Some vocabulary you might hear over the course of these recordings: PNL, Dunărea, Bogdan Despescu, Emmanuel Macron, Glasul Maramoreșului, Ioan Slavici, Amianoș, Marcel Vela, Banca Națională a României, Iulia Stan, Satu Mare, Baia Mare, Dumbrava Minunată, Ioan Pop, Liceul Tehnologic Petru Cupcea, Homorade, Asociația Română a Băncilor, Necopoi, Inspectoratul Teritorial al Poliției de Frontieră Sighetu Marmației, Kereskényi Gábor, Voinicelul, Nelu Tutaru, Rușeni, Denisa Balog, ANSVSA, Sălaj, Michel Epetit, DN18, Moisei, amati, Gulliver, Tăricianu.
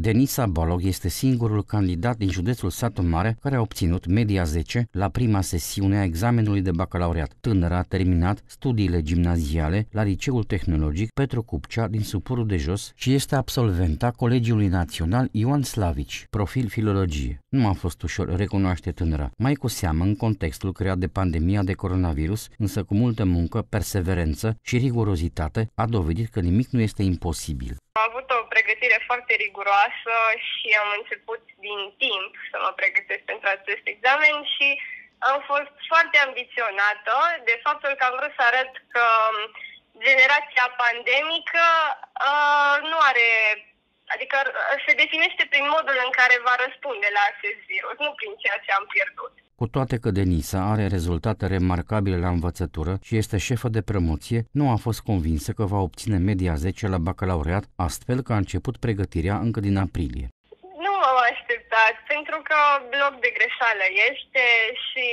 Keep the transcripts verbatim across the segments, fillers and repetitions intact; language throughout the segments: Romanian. Denisa Balog este singurul candidat din județul Satu Mare care a obținut media zece la prima sesiune a examenului de bacalaureat. Tânăra a terminat studiile gimnaziale la Liceul Tehnologic Petru Cupcea din Supurul de Jos și este absolventa Colegiului Național Ioan Slavici, profil filologie. Nu a fost ușor, recunoaște tânăra, mai cu seamă în contextul creat de pandemia de coronavirus, însă cu multă muncă, perseverență și rigurozitate a dovedit că nimic nu este imposibil. Am avut o pregătire foarte riguroasă și am început din timp să mă pregătesc pentru acest examen și am fost foarte ambiționată de faptul că am vrut să arăt că generația pandemică uh, nu are, adică se definește prin modul în care va răspunde la acest virus, nu prin ceea ce am pierdut. Cu toate că Denisa are rezultate remarcabile la învățătură și este șefă de promoție, nu a fost convinsă că va obține media zece la bacalaureat, astfel că a început pregătirea încă din aprilie. Nu m-am așteptat, pentru că bloc de greșeală este și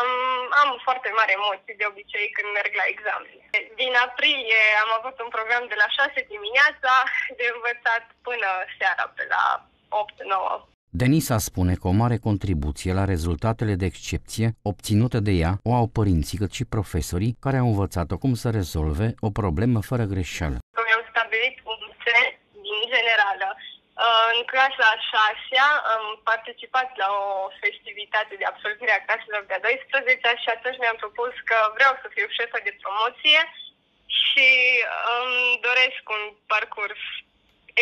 am, am foarte mari emoții de obicei când merg la examen. Din aprilie am avut un program de la șase dimineața de învățat până seara pe la opt nouă. Denisa spune că o mare contribuție la rezultatele de excepție obținute de ea o au părinții cât și profesorii care au învățat-o cum să rezolve o problemă fără greșeală. Mi-am stabilit un țel din generală. În clasa a șasea am participat la o festivitate de absolvire a claselor de a douăsprezecea și atunci mi-am propus că vreau să fiu șefă de promoție și îmi doresc un parcurs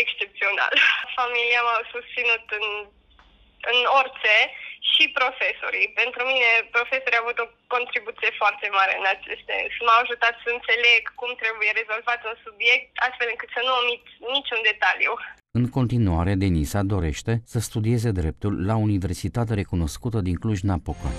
excepțional. Familia m-a susținut în, în orice și profesorii. Pentru mine, profesorii au avut o contribuție foarte mare în acest sens. M-au ajutat să înțeleg cum trebuie rezolvat un subiect, astfel încât să nu omit niciun detaliu. În continuare, Denisa dorește să studieze dreptul la o universitate recunoscută din Cluj-Napoca.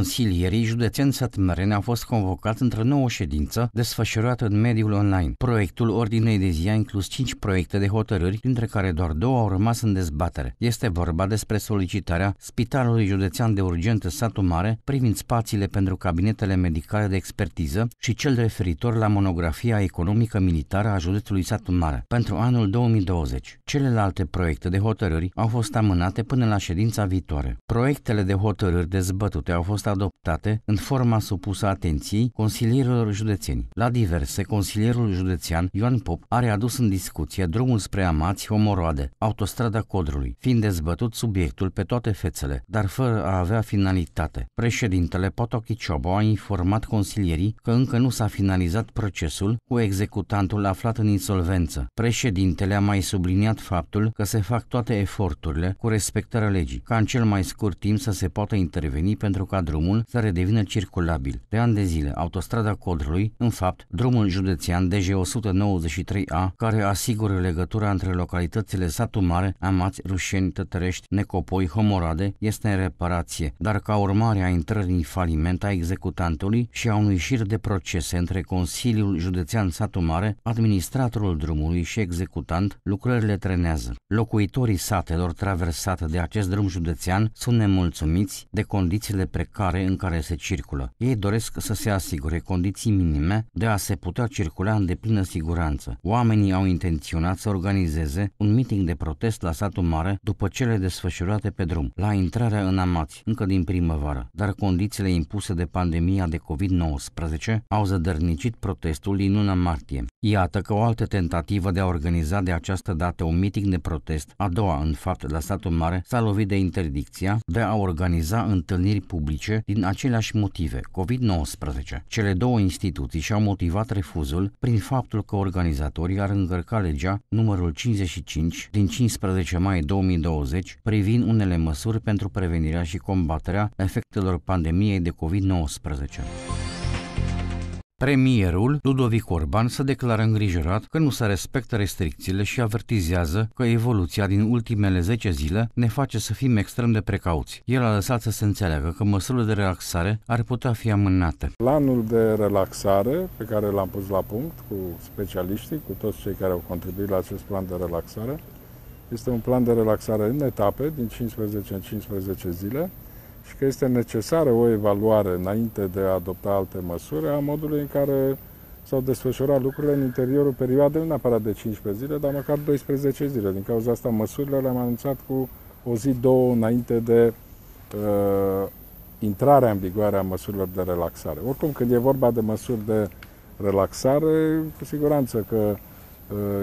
Consilierii județeni sătmăreni au fost convocați într-o nouă ședință desfășurată în mediul online. Proiectul ordinei de zi a inclus cinci proiecte de hotărâri, dintre care doar două au rămas în dezbatere. Este vorba despre solicitarea Spitalului Județean de Urgență Satu Mare privind spațiile pentru cabinetele medicale de expertiză și cel referitor la monografia economică militară a județului Satu Mare pentru anul două mii douăzeci. Celelalte proiecte de hotărâri au fost amânate până la ședința viitoare. Proiectele de hotărâri dezbătute au fost adoptate în forma supusă atenției consilierilor județeni. La diverse, consilierul județean Ioan Pop a readus în discuție drumul spre Amați, Homorade, autostrada Codrului, fiind dezbătut subiectul pe toate fețele, dar fără a avea finalitate. Președintele Potocki Ciobo a informat consilierii că încă nu s-a finalizat procesul cu executantul aflat în insolvență. Președintele a mai subliniat faptul că se fac toate eforturile cu respectarea legii, ca în cel mai scurt timp să se poată interveni pentru ca drumul să redevină circulabil. De ani de zile, autostrada Codrului, în fapt, drumul județean D J o sută nouăzeci și trei A, care asigură legătura între localitățile Satu Mare, Amați, Rușeni, Tătrești, Necopoi, Homorade, este în reparație, dar ca urmare a intrării în faliment a executantului și a unui șir de procese între Consiliul Județean Satu Mare, administratorul drumului și executant, lucrările trenează. Locuitorii satelor traversate de acest drum județean sunt nemulțumiți de condițiile precare care în care se circulă. Ei doresc să se asigure condiții minime de a se putea circula în deplină siguranță. Oamenii au intenționat să organizeze un miting de protest la Satu Mare după cele desfășurate pe drum, la intrarea în Amați, încă din primăvară, dar condițiile impuse de pandemia de COVID nouăsprezece au zădărnicit protestul din luna martie. Iată că o altă tentativă de a organiza de această dată un miting de protest, a doua în fapt la Satu Mare, s-a lovit de interdicția de a organiza întâlniri publice din aceleași motive, COVID nouăsprezece. Cele două instituții și-au motivat refuzul prin faptul că organizatorii ar încărca legea numărul cincizeci și cinci din cincisprezece mai două mii douăzeci privind unele măsuri pentru prevenirea și combaterea efectelor pandemiei de COVID nouăsprezece. Premierul Ludovic Orban se declară îngrijorat că nu se respectă restricțiile și avertizează că evoluția din ultimele zece zile ne face să fim extrem de precauți. El a lăsat să se înțeleagă că măsurile de relaxare ar putea fi amânate. Planul de relaxare pe care l-am pus la punct cu specialiștii, cu toți cei care au contribuit la acest plan de relaxare, este un plan de relaxare în etape, din cincisprezece în cincisprezece zile, și că este necesară o evaluare înainte de a adopta alte măsuri a modului în care s-au desfășurat lucrurile în interiorul perioadei, nu neapărat de cincisprezece zile, dar măcar doisprezece zile. Din cauza asta măsurile le-am anunțat cu o zi, două înainte de uh, intrarea în vigoare a măsurilor de relaxare. Oricum, când e vorba de măsuri de relaxare, cu siguranță că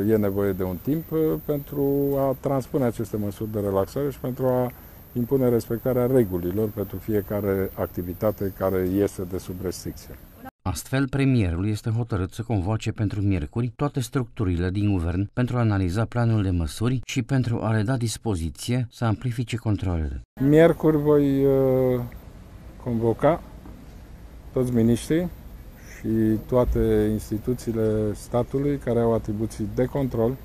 uh, e nevoie de un timp uh, pentru a transpune aceste măsuri de relaxare și pentru a impune respectarea regulilor pentru fiecare activitate care iese de sub restricție. Astfel, premierul este hotărât să convoace pentru miercuri toate structurile din guvern pentru a analiza planul de măsuri și pentru a le da dispoziție să amplifice controlele. Miercuri voi uh, convoca toți miniștrii și toate instituțiile statului care au atribuții de control,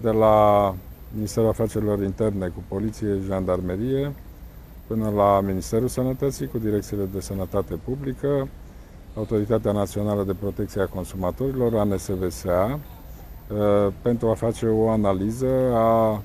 de la Ministerul Afacerilor Interne cu poliție, jandarmerie, până la Ministerul Sănătății cu direcțiile de sănătate publică, Autoritatea Națională de Protecție a Consumatorilor, A N S V S A, pentru a face o analiză a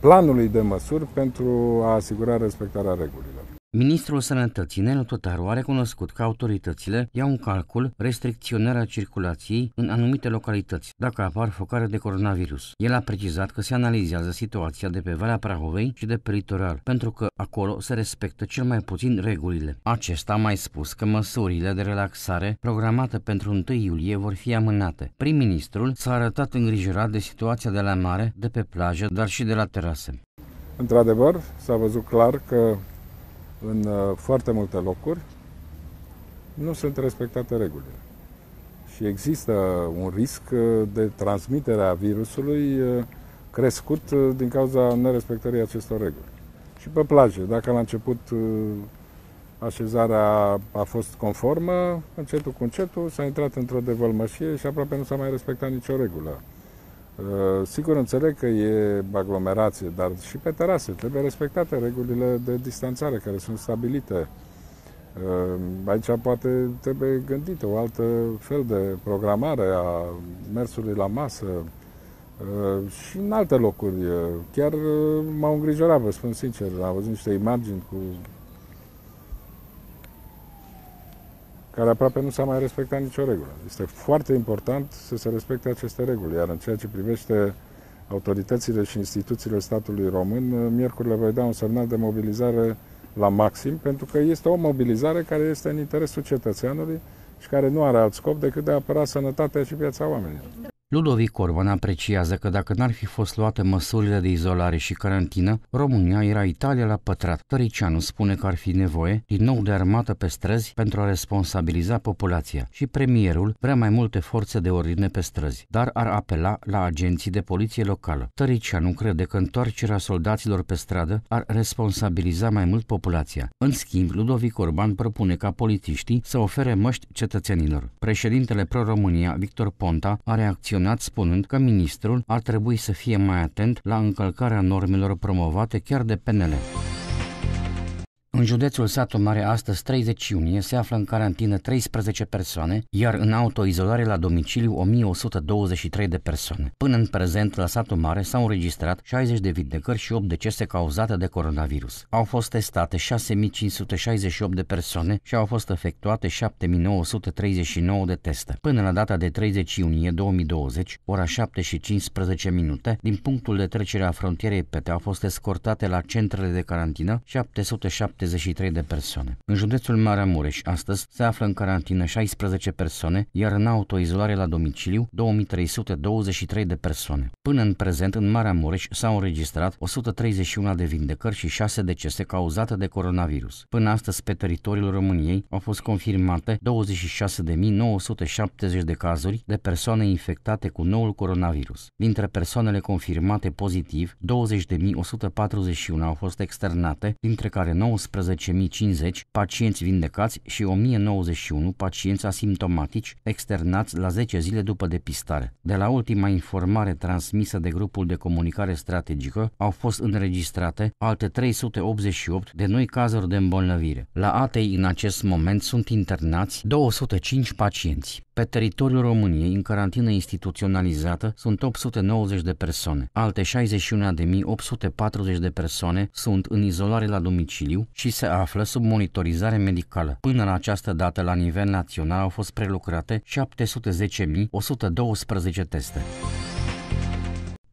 planului de măsuri pentru a asigura respectarea regulilor. Ministrul Sănătății, Nelu Tutaru, a recunoscut că autoritățile iau în calcul restricționarea circulației în anumite localități, dacă apar focare de coronavirus. El a precizat că se analizează situația de pe Valea Prahovei și de pe litoral, pentru că acolo se respectă cel mai puțin regulile. Acesta a mai spus că măsurile de relaxare programate pentru întâi iulie vor fi amânate. Prim-ministrul s-a arătat îngrijorat de situația de la mare, de pe plajă, dar și de la terase. Într-adevăr, s-a văzut clar că în foarte multe locuri nu sunt respectate regulile și există un risc de transmitere a virusului crescut din cauza nerespectării acestor reguli. Și pe plaje, dacă la început așezarea a fost conformă, încetul cu încetul s-a intrat într-o devălmășie și aproape nu s-a mai respectat nicio regulă. Sigur, înțeleg că e aglomerație, dar și pe terase trebuie respectate regulile de distanțare care sunt stabilite. Aici poate trebuie gândită o altă fel de programare a mersului la masă și în alte locuri. Chiar m-au îngrijorat, vă spun sincer, am văzut niște imagini cu care aproape nu s-a mai respectat nicio regulă. Este foarte important să se respecte aceste reguli, iar în ceea ce privește autoritățile și instituțiile statului român, miercuri le voi da un semnal de mobilizare la maxim, pentru că este o mobilizare care este în interesul cetățeanului și care nu are alt scop decât de a apăra sănătatea și viața oamenilor. Ludovic Orban apreciază că dacă n-ar fi fost luate măsurile de izolare și carantină, România era Italia la pătrat. Tăricianu spune că ar fi nevoie din nou de armată pe străzi pentru a responsabiliza populația și premierul vrea mai multe forțe de ordine pe străzi, dar ar apela la agenții de poliție locală. Tăricianu crede că întoarcerea soldaților pe stradă ar responsabiliza mai mult populația. În schimb, Ludovic Orban propune ca polițiștii să ofere măști cetățenilor. Președintele Pro-România, Victor Ponta, a reacționat spunând că ministrul ar trebui să fie mai atent la încălcarea normelor promovate chiar de P N L. În județul Satu Mare, astăzi treizeci iunie, se află în carantină treisprezece persoane, iar în autoizolare la domiciliu o mie o sută douăzeci și trei de persoane. Până în prezent, la Satu Mare s-au înregistrat șaizeci de vindecări și opt decese cauzate de coronavirus. Au fost testate șase mii cinci sute șaizeci și opt de persoane și au fost efectuate șapte mii nouă sute treizeci și nouă de teste. Până la data de treizeci iunie două mii douăzeci, ora șapte și cincisprezece minute, din punctul de trecere a frontierei Pete au fost escortate la centrele de carantină șapte sute șaptezeci și trei de persoane. În județul Maramureș, astăzi, se află în carantină șaisprezece persoane, iar în autoizolare la domiciliu două mii trei sute douăzeci și trei de persoane. Până în prezent, în Maramureș s-au înregistrat o sută treizeci și unu de vindecări și șase decese cauzate de coronavirus. Până astăzi, pe teritoriul României au fost confirmate douăzeci și șase de mii nouă sute șaptezeci de cazuri de persoane infectate cu noul coronavirus. Dintre persoanele confirmate pozitiv, douăzeci de mii o sută patruzeci și unu au fost externate, dintre care nouăsprezece mii cincizeci pacienți vindecați și o mie nouăzeci și unu pacienți asimptomatici externați la zece zile după depistare. De la ultima informare transmisă de grupul de comunicare strategică, au fost înregistrate alte trei sute optzeci și opt de noi cazuri de îmbolnăvire. La A T I în acest moment sunt internați două sute cinci pacienți. Pe teritoriul României, în carantină instituționalizată, sunt opt sute nouăzeci de persoane. Alte șaizeci și unu de mii opt sute patruzeci de persoane sunt în izolare la domiciliu și ci se află sub monitorizare medicală. Până în această dată, la nivel național, au fost prelucrate șapte sute zece mii o sută doisprezece teste.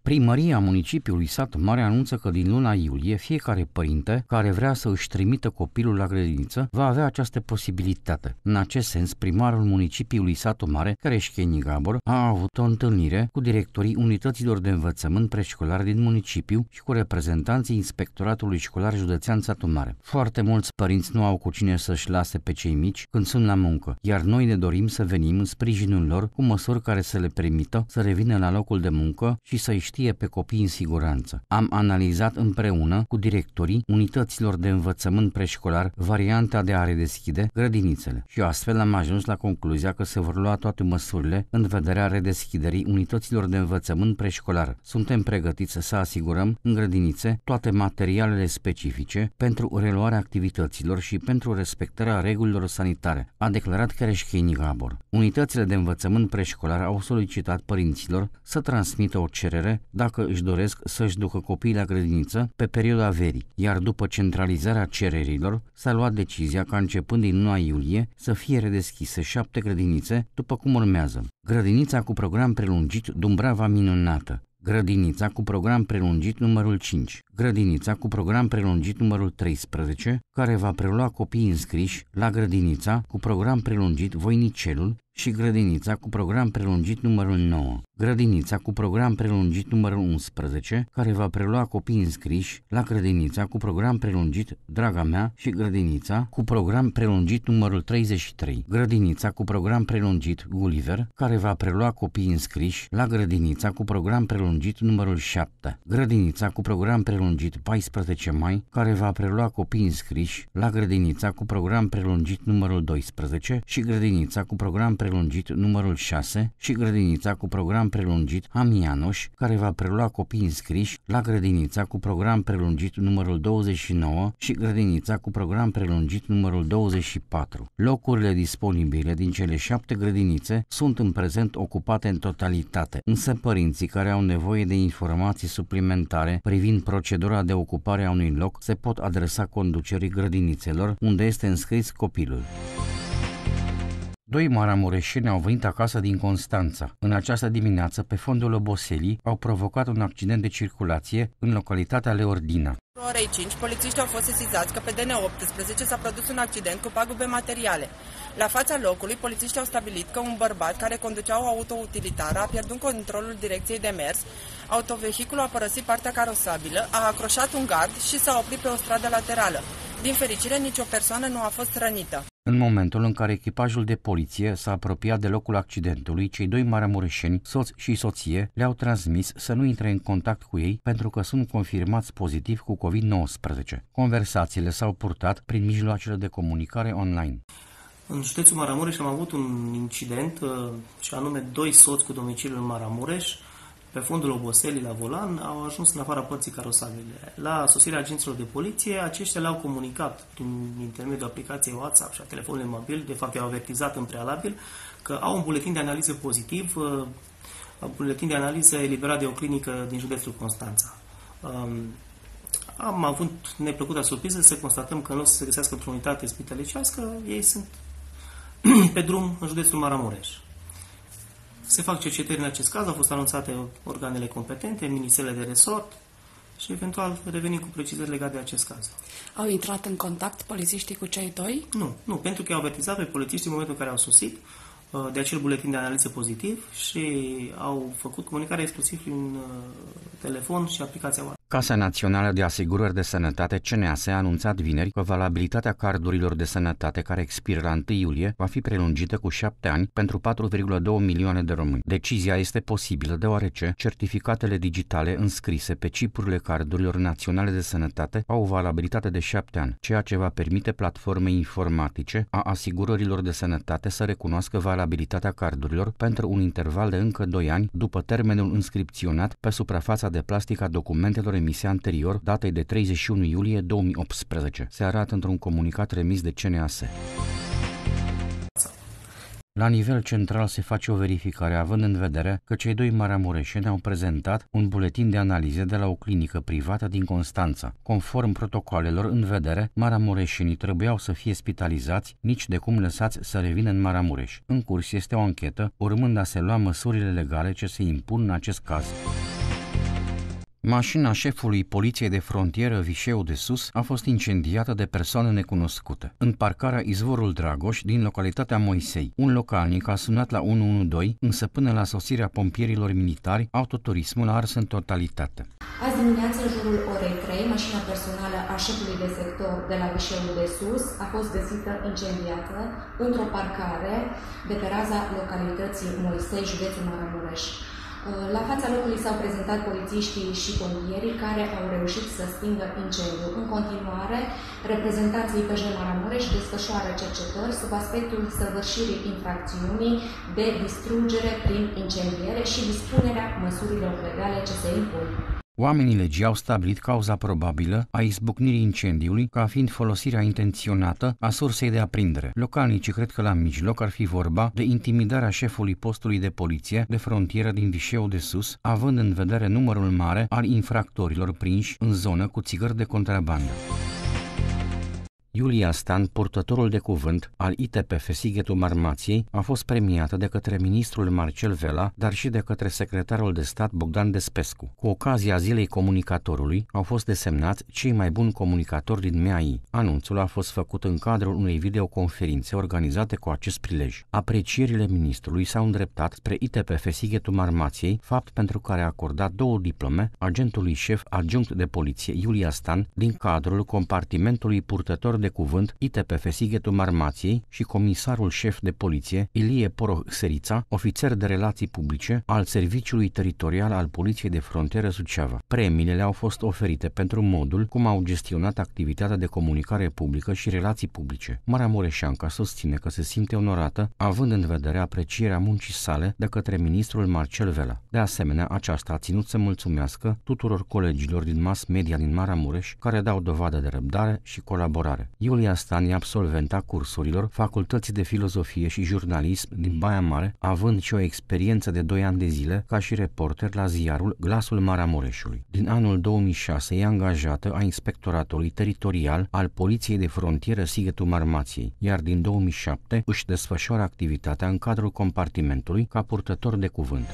Primăria municipiului Satu Mare anunță că din luna iulie fiecare părinte care vrea să își trimită copilul la grădiniță va avea această posibilitate. În acest sens, primarul municipiului Satu Mare, Kereskényi Gábor, a avut o întâlnire cu directorii unităților de învățământ preșcolar din municipiu și cu reprezentanții Inspectoratului Școlar Județean Satu Mare. Foarte mulți părinți nu au cu cine să-și lase pe cei mici când sunt la muncă, iar noi ne dorim să venim în sprijinul lor cu măsuri care să le permită să revină la locul de muncă și să-i știe pe copii în siguranță. Am analizat împreună cu directorii unităților de învățământ preșcolar varianta de a redeschide grădinițele și astfel am ajuns la concluzia că se vor lua toate măsurile în vederea redeschiderii unităților de învățământ preșcolar. Suntem pregătiți să asigurăm în grădinițe toate materialele specifice pentru reluarea activităților și pentru respectarea regulilor sanitare, a declarat Kereskényi Gábor. Unitățile de învățământ preșcolar au solicitat părinților să transmită o cerere dacă își doresc să-și ducă copiii la grădiniță pe perioada verii, iar după centralizarea cererilor s-a luat decizia ca începând din luna iulie să fie redeschise șapte grădinițe după cum urmează: grădinița cu program prelungit Dumbrava Minunată, grădinița cu program prelungit numărul cinci, grădinița cu program prelungit numărul treisprezece, care va prelua copiii înscriși la grădinița cu program prelungit Voinicelul și grădinița cu program prelungit numărul nouă, grădinița cu program prelungit numărul unsprezece, care va prelua copiii înscriși la grădinița cu program prelungit Draga Mea și grădinița cu program prelungit numărul treizeci și trei, grădinița cu program prelungit Gulliver, care va prelua copiii înscriși la grădinița cu program prelungit numărul șapte, grădinița cu program prelungit paisprezece mai, care va prelua copiii înscriși la grădinița cu program prelungit numărul doisprezece și grădinița cu program prelungit numărul șase și grădinița cu program prelungit Amianoș, care va prelua copiii înscriși la grădinița cu program prelungit numărul douăzeci și nouă și grădinița cu program prelungit numărul douăzeci și patru. Locurile disponibile din cele șapte grădinițe sunt în prezent ocupate în totalitate, însă părinții care au nevoie de informații suplimentare privind procedura de ocupare a unui loc se pot adresa conducerii grădinițelor unde este înscris copilul. Doi maramureșeni au venit acasă din Constanța. În această dimineață, pe fondul oboselii, au provocat un accident de circulație în localitatea Leordina. orei cinci, polițiștii au fost sesizați că pe D N optsprezece s-a produs un accident cu pagube materiale. La fața locului, polițiștii au stabilit că un bărbat care conducea o autoutilitară a pierdut controlul direcției de mers, autovehiculul a părăsit partea carosabilă, a acroșat un gard și s-a oprit pe o stradă laterală. Din fericire, nicio persoană nu a fost rănită. În momentul în care echipajul de poliție s-a apropiat de locul accidentului, cei doi maramureșeni, soț și soție, le-au transmis să nu intre în contact cu ei pentru că sunt confirmați pozitiv cu COVID nouăsprezece. Conversațiile s-au purtat prin mijloacele de comunicare online. În județul Maramureș am avut un incident, și anume doi soți cu domiciliul în Maramureș, pe fundul oboselii la volan, au ajuns în afara părții carosabile. La sosirea agenților de poliție, aceștia le-au comunicat prin intermediul aplicației WhatsApp și a telefonului mobil, de fapt i-au avertizat în prealabil, că au un buletin de analiză pozitiv, un buletin de analiză eliberat de o clinică din județul Constanța. Am avut neplăcuta surpriză să constatăm că nu o să se găsească într-o unitate spitalicească, ei sunt pe drum în județul Maramureș. Se fac cercetări în acest caz, au fost anunțate organele competente, ministerele de resort și eventual revenim cu precizări legate de acest caz. Au intrat în contact polițiștii cu cei doi? Nu, nu, pentru că i-au avertizat pe polițiștii în momentul în care au sosit de acel buletin de analiză pozitiv și au făcut comunicare exclusiv prin telefon și aplicația WhatsApp. Casa Națională de Asigurări de Sănătate, C N A S, a anunțat vineri că valabilitatea cardurilor de sănătate care expiră la întâi iulie va fi prelungită cu șapte ani pentru patru virgulă două milioane de români. Decizia este posibilă deoarece certificatele digitale înscrise pe cipurile cardurilor naționale de sănătate au o valabilitate de șapte ani, ceea ce va permite platformei informatice a asigurărilor de sănătate să recunoască valabilitatea cardurilor pentru un interval de încă doi ani după termenul înscripționat pe suprafața de plastic a documentelor emisia anterior, datei de treizeci și unu iulie două mii optsprezece, se arată într-un comunicat remis de C N A S. La nivel central se face o verificare, având în vedere că cei doi maramureșeni au prezentat un buletin de analize de la o clinică privată din Constanța. Conform protocoalelor în vedere, maramureșenii trebuiau să fie spitalizați, nici de cum lăsați să revină în Maramureș. În curs este o anchetă, urmând a se lua măsurile legale ce se impun în acest caz. Mașina șefului Poliției de Frontieră Vișeu de Sus a fost incendiată de persoane necunoscute în parcarea Izvorul Dragoș din localitatea Moisei. Un localnic a sunat la unu unu doi, însă până la sosirea pompierilor militari, autoturismul a ars în totalitate. Azi dimineață, în jurul orei trei, mașina personală a șefului de sector de la Vișeu de Sus a fost găsită incendiată într-o parcare de pe raza localității Moisei, județul Maramureș. La fața locului s-au prezentat polițiștii și pompierii care au reușit să stingă incendiul. În continuare, reprezentanții P J Maramureș desfășoară cercetări sub aspectul săvârșirii infracțiunii de distrugere prin incendiere și dispunerea măsurilor legale ce se impun. Oamenii legii au stabilit cauza probabilă a izbucnirii incendiului ca fiind folosirea intenționată a sursei de aprindere. Localnicii cred că la mijloc ar fi vorba de intimidarea șefului postului de poliție de frontieră din Vișeu de Sus, având în vedere numărul mare al infractorilor prinși în zonă cu țigări de contrabandă. Iulia Stan, purtătorul de cuvânt al I T P F Sighetu Marmației, a fost premiată de către ministrul Marcel Vela, dar și de către secretarul de stat Bogdan Despescu. Cu ocazia Zilei Comunicatorului au fost desemnați cei mai buni comunicatori din M A I. Anunțul a fost făcut în cadrul unei videoconferințe organizate cu acest prilej. Aprecierile ministrului s-au îndreptat spre I T P F Sighetu Marmației, fapt pentru care a acordat două diplome agentului șef adjunct de poliție Iulia Stan din cadrul compartimentului purtător de cuvânt I T P F Sighetu Marmației și comisarul șef de poliție Ilie Poroh Serița, ofițer de relații publice al Serviciului Teritorial al Poliției de Frontieră Suceava. Premiile le-au fost oferite pentru modul cum au gestionat activitatea de comunicare publică și relații publice. Maramureșanca susține că se simte onorată, având în vedere aprecierea muncii sale de către ministrul Marcel Vela. De asemenea, aceasta a ținut să mulțumească tuturor colegilor din mass media din Maramureș care dau dovadă de răbdare și colaborare. Iulia Stan e absolventa cursurilor Facultății de Filozofie și Jurnalism din Baia Mare, având și o experiență de doi ani de zile ca și reporter la ziarul Glasul Maramoreșului. Din anul două mii șase e angajată a Inspectoratului Teritorial al Poliției de Frontieră Sighetu Marmației, iar din două mii șapte își desfășoară activitatea în cadrul compartimentului ca purtător de cuvânt.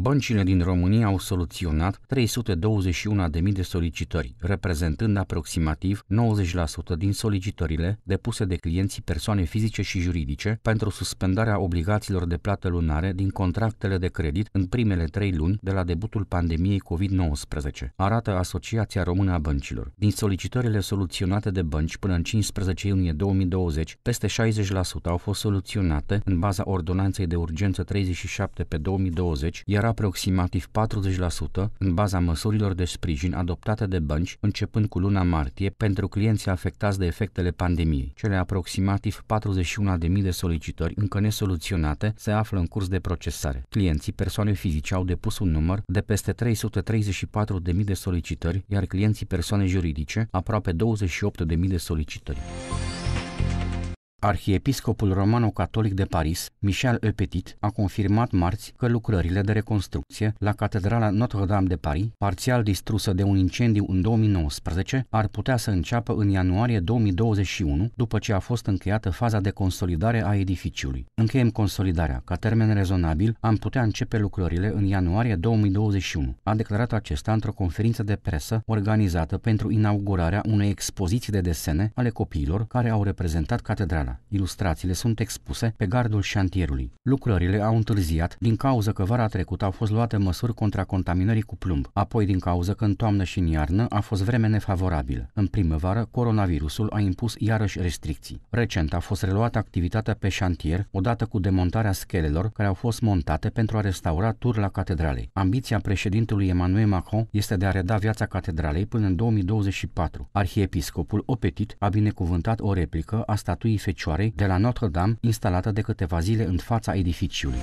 Băncile din România au soluționat trei sute douăzeci și unu de mii de solicitări, reprezentând aproximativ nouăzeci la sută din solicitările depuse de clienții persoane fizice și juridice pentru suspendarea obligațiilor de plată lunare din contractele de credit în primele trei luni de la debutul pandemiei COVID nouăsprezece, arată Asociația Română a Băncilor. Din solicitările soluționate de bănci până în cincisprezece iunie două mii douăzeci, peste șaizeci la sută au fost soluționate în baza ordonanței de urgență treizeci și șapte pe două mii douăzeci, iar aproximativ patruzeci la sută în baza măsurilor de sprijin adoptate de bănci începând cu luna martie pentru clienții afectați de efectele pandemiei. Cele aproximativ patruzeci și unu de mii de solicitări încă nesoluționate se află în curs de procesare. Clienții persoane fizice au depus un număr de peste trei sute treizeci și patru de mii de solicitări, iar clienții persoane juridice aproape douăzeci și opt de mii de solicitări. Arhiepiscopul romano-catolic de Paris, Michel Epetit, a confirmat marți că lucrările de reconstrucție la Catedrala Notre-Dame de Paris, parțial distrusă de un incendiu în două mii nouăsprezece, ar putea să înceapă în ianuarie două mii douăzeci și unu, după ce a fost încheiată faza de consolidare a edificiului. Încheiem consolidarea. Ca termen rezonabil, am putea începe lucrările în ianuarie două mii douăzeci și unu, a declarat acesta într-o conferință de presă organizată pentru inaugurarea unei expoziții de desene ale copiilor care au reprezentat catedrala. Ilustrațiile sunt expuse pe gardul șantierului. Lucrările au întârziat din cauza că vara trecută au fost luate măsuri contra contaminării cu plumb, apoi din cauza că în toamnă și în iarnă a fost vreme nefavorabilă. În primăvară, coronavirusul a impus iarăși restricții. Recent a fost reluată activitatea pe șantier, odată cu demontarea schelelor care au fost montate pentru a restaura turla catedralei. Ambiția președintelui Emmanuel Macron este de a reda viața catedralei până în două mii douăzeci și patru. Arhiepiscopul Opetit a binecuvântat o replică a statuii Fecioarei de la Notre-Dame, instalată de câteva zile în fața edificiului.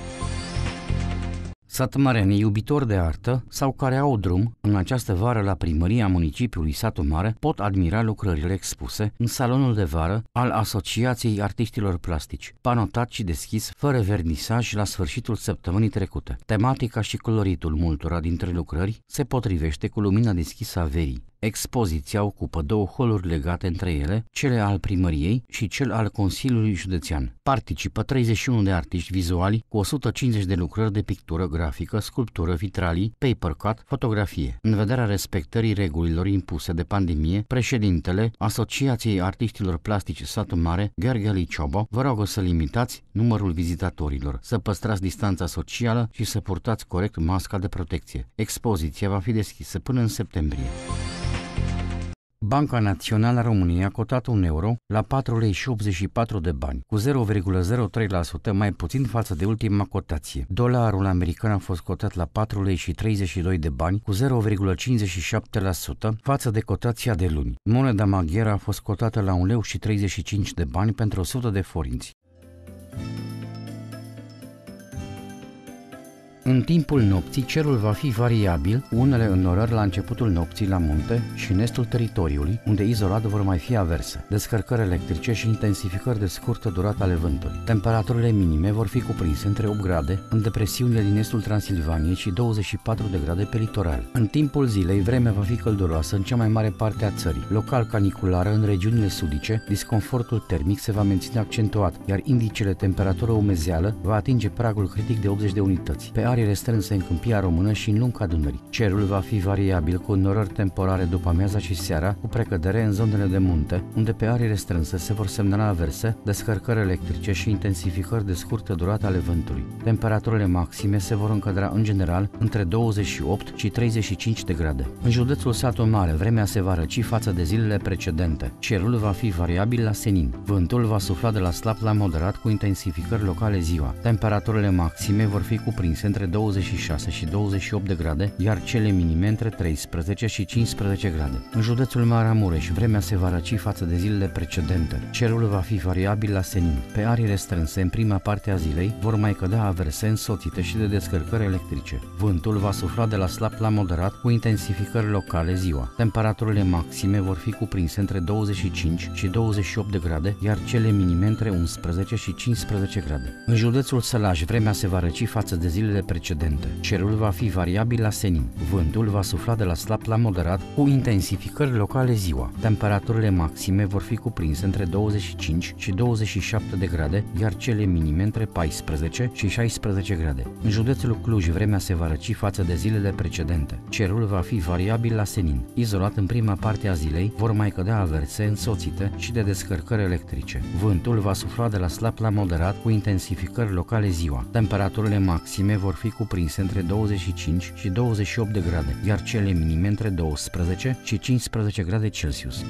Satumarenii iubitori de artă sau care au drum în această vară la primăria municipiului Satu Mare pot admira lucrările expuse în salonul de vară al Asociației Artiștilor Plastici, panotat și deschis fără vernisaj la sfârșitul săptămânii trecute. Tematica și coloritul multora dintre lucrări se potrivește cu lumina deschisă a verii. Expoziția ocupă două holuri legate între ele, cele al primăriei și cel al Consiliului Județean. Participă treizeci și unu de artiști vizuali cu o sută cincizeci de lucrări de pictură grafică, sculptură, vitralii, paper cut, fotografie. În vederea respectării regulilor impuse de pandemie, președintele Asociației Artiștilor Plastici Satu Mare, Kereskényi Gábor, vă rog să limitați numărul vizitatorilor, să păstrați distanța socială și să purtați corect masca de protecție. Expoziția va fi deschisă până în septembrie. Banca Națională a României a cotat un euro la patru virgulă optzeci și patru de bani, cu zero virgulă zero trei la sută mai puțin față de ultima cotație. Dolarul american a fost cotat la patru virgulă treizeci și doi de bani, cu zero virgulă cincizeci și șapte la sută față de cotația de luni. Moneda maghiară a fost cotată la un leu și treizeci și cinci de bani pentru o sută de forinți. În timpul nopții, cerul va fi variabil, unele înnorări la începutul nopții la munte și în estul teritoriului, unde izolat vor mai fi averse, descărcări electrice și intensificări de scurtă durată ale vântului. Temperaturile minime vor fi cuprinse între opt grade în depresiunile din estul Transilvaniei și douăzeci și patru de grade pe litoral. În timpul zilei, vremea va fi călduroasă în cea mai mare parte a țării. Local caniculară în regiunile sudice, disconfortul termic se va menține accentuat, iar indicele temperatură-umezeală va atinge pragul critic de optzeci de unități. Pe ariile strânse în Câmpia Română și în lunga Dunării. Cerul va fi variabil cu înnorări temporare după amiaza și seara, cu precădere în zonele de munte, unde pe ariile strânse se vor semnala averse, descărcări electrice și intensificări de scurtă durată ale vântului. Temperaturile maxime se vor încadra în general între douăzeci și opt și treizeci și cinci de grade. În județul Satu Mare, vremea se va răci față de zilele precedente. Cerul va fi variabil la senin. Vântul va sufla de la slab la moderat cu intensificări locale ziua. Temperaturile maxime vor fi cuprinse între douăzeci și șase și douăzeci și opt de grade, iar cele minime între treisprezece și cincisprezece grade. În județul Maramureș, vremea se va răci față de zilele precedente. Cerul va fi variabil la senin. Pe ariile strânse, în prima parte a zilei, vor mai cădea averse însoțite și de descărcări electrice. Vântul va sufla de la slab la moderat cu intensificări locale ziua. Temperaturile maxime vor fi cuprinse între douăzeci și cinci și douăzeci și opt de grade, iar cele minime între unsprezece și cincisprezece grade. În județul Sălaj, vremea se va răci față de zilele precedente. Cerul va fi variabil la senin. Vântul va sufla de la slab la moderat cu intensificări locale ziua. Temperaturile maxime vor fi cuprinse între douăzeci și cinci și douăzeci și șapte de grade, iar cele minime între paisprezece și șaisprezece grade. În județul Cluj, vremea se va răci față de zilele precedente. Cerul va fi variabil la senin. Izolat în prima parte a zilei, vor mai cădea averse însoțite și de descărcări electrice. Vântul va sufla de la slab la moderat cu intensificări locale ziua. Temperaturile maxime vor fi cuprinse între douăzeci și cinci și douăzeci și opt de grade, iar cele minime între douăsprezece și cincisprezece grade Celsius.